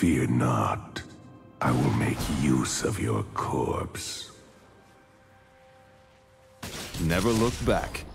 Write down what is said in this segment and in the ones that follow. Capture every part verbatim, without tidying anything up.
Fear not, I will make use of your corpse. Never look back.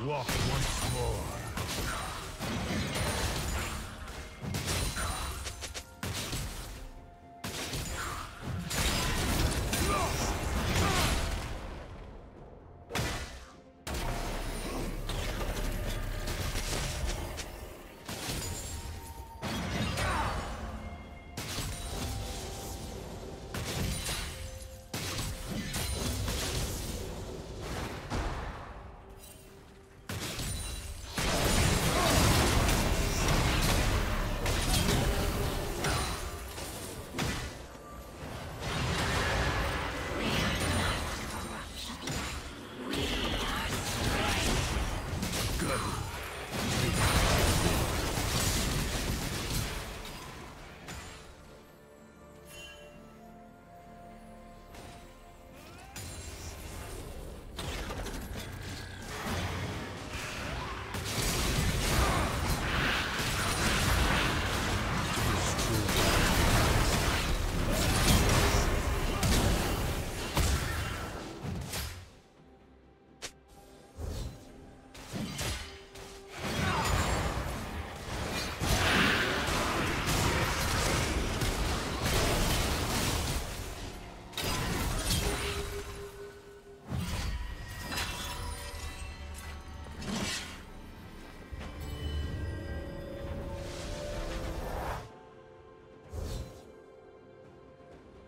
Walk once more.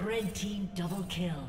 Red team double kill.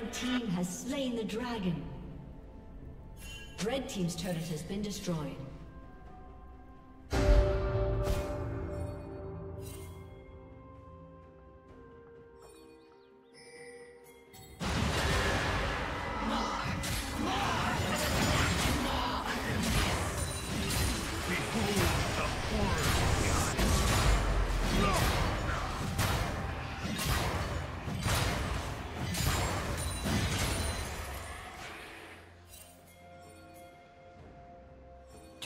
Red team has slain the dragon. Red team's turret has been destroyed.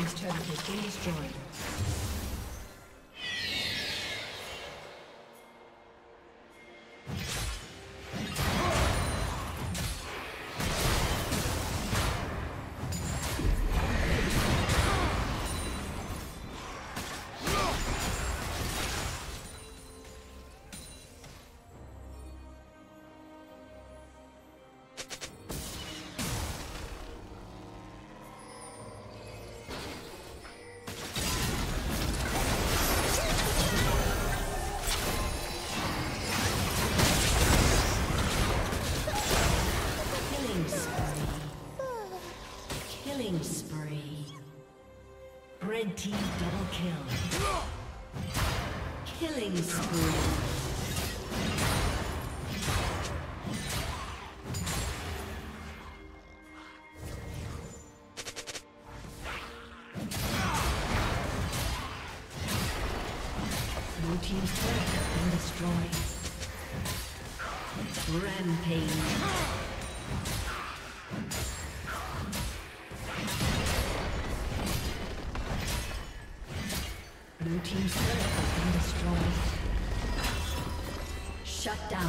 His turret has been destroyed. Red team double kill. Killing spree. Shut down.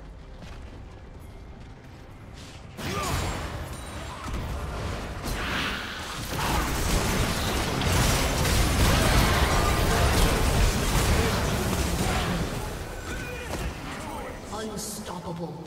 Unstoppable.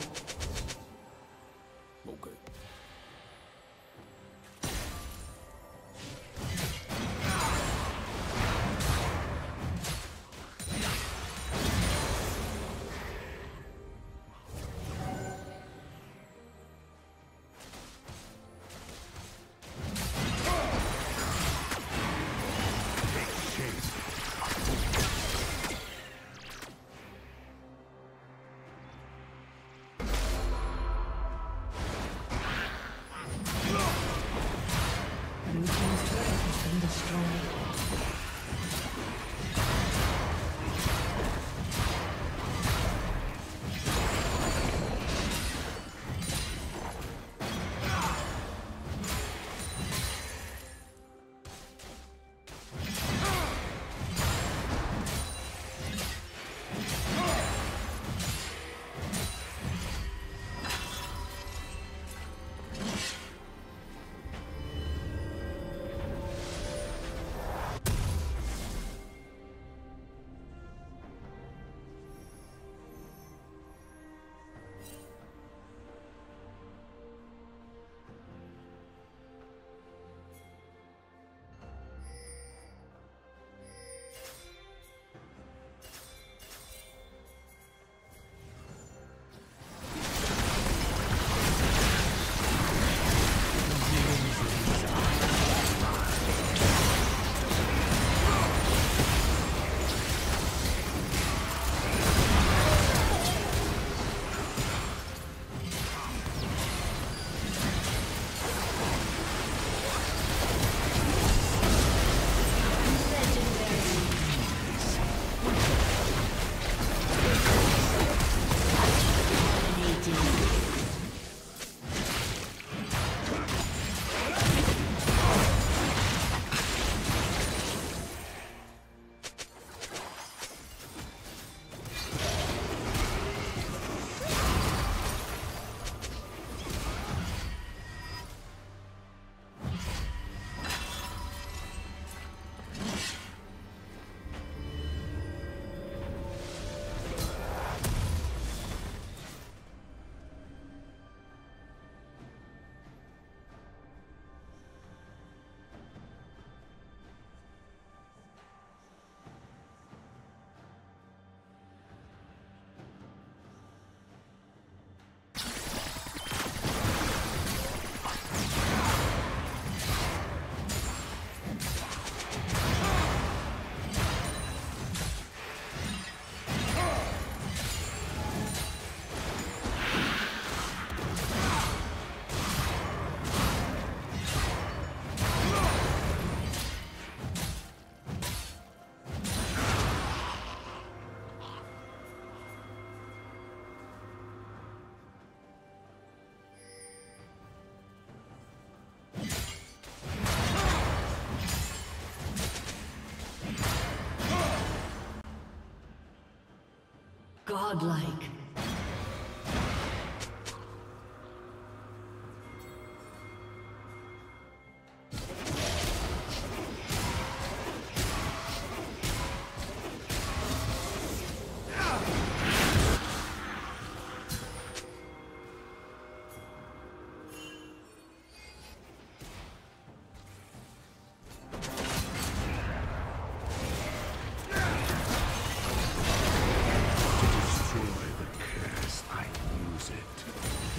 Godlike.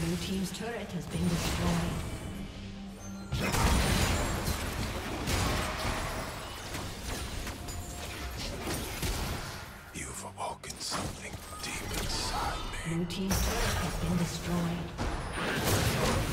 Blue team's turret has been destroyed. Blue team's turret has been destroyed.